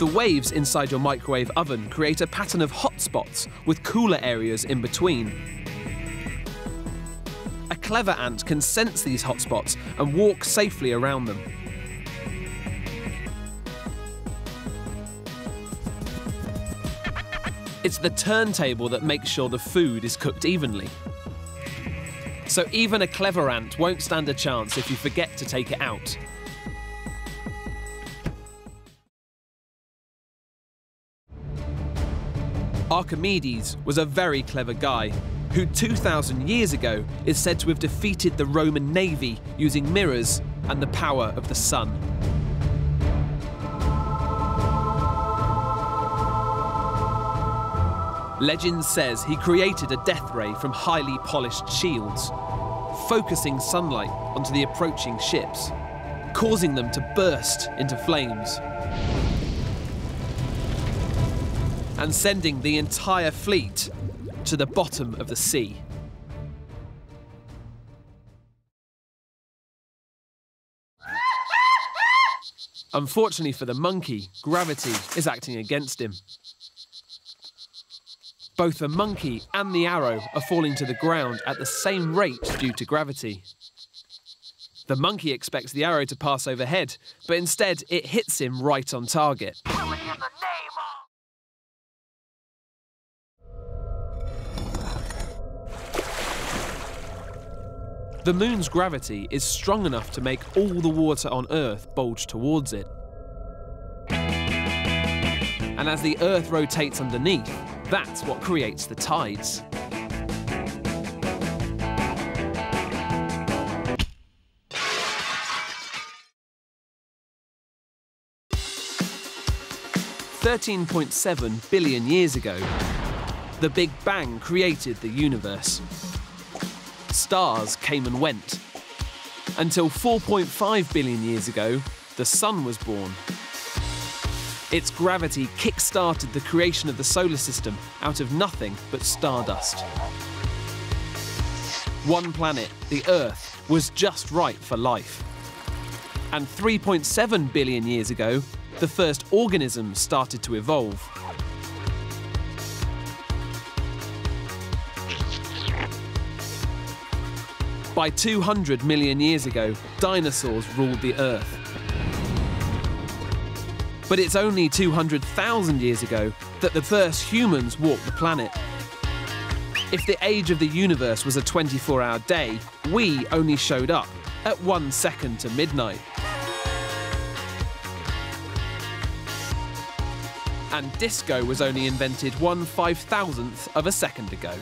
The waves inside your microwave oven create a pattern of hot spots with cooler areas in between. A clever ant can sense these hot spots and walk safely around them. It's the turntable that makes sure the food is cooked evenly. So even a clever ant won't stand a chance if you forget to take it out. Archimedes was a very clever guy who 2,000 years ago is said to have defeated the Roman navy using mirrors and the power of the sun. Legend says he created a death ray from highly polished shields, focusing sunlight onto the approaching ships, causing them to burst into flames, and sending the entire fleet to the bottom of the sea. Unfortunately for the monkey, gravity is acting against him. Both the monkey and the arrow are falling to the ground at the same rate due to gravity. The monkey expects the arrow to pass overhead, but instead it hits him right on target. The moon's gravity is strong enough to make all the water on Earth bulge towards it. And as the Earth rotates underneath, that's what creates the tides. $13.7 billion years ago, the Big Bang created the universe. Stars came and went. Until 4.5 billion years ago, the sun was born. Its gravity kick-started the creation of the solar system out of nothing but stardust. One planet, the Earth, was just right for life. And 3.7 billion years ago, the first organisms started to evolve. By 200 million years ago, dinosaurs ruled the Earth. But it's only 200,000 years ago that the first humans walked the planet. If the age of the universe was a 24-hour day, we only showed up at 1 second to midnight. And disco was only invented 1/5000th of a second ago.